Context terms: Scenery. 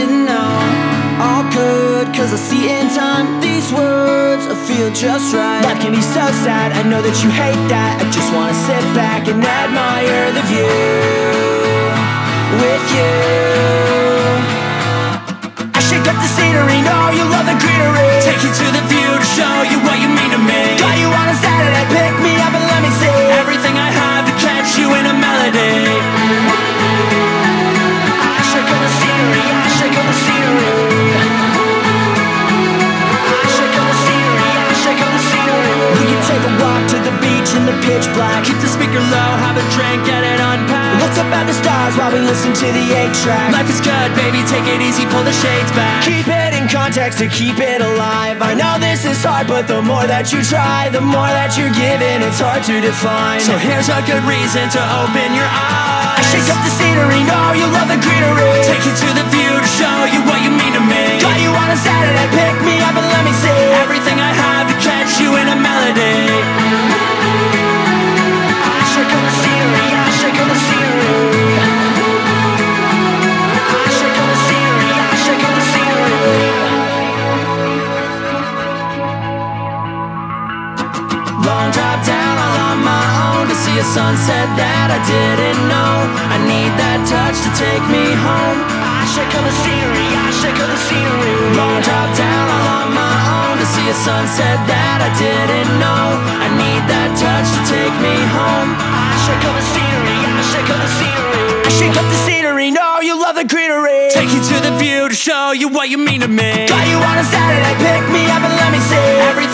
didn't know all could, cause I see in time. These words I feel just right. Life can be so sad, I know that you hate that. I just wanna sit back and admire the view with you. I shake up the scenery, know you love the greenery. Take you to the view to show you what you mean to me. Got you on a Saturday, pick me up and let me see everything I have to catch you in a melody. Pitch black. Keep the speaker low, have a drink, get it unpacked. Look up at the stars while we listen to the 8-track. Life is good, baby, take it easy, pull the shades back. Keep it in context to keep it alive. I know this is hard, but the more that you try, the more that you're giving, it's hard to define. So here's a good reason to open your eyes. I shake up the scenery, know you love the greenery. Take you to the view to show you what you mean to me. Got you on a Saturday, pick me up and let me see everything I have to catch you in a melody. Long drive down all on my own to see a sunset that I didn't know. I need that touch to take me home. I shake up the scenery, I shake up the scenery. Long drive down all on my own to see a sunset that I didn't know. I need that touch to take me home. I shake up the scenery, I shake up the scenery. I shake up the scenery, no, you love the greenery. Take you to the view to show you what you mean to me. Got you on a Saturday, pick me up and let me see everything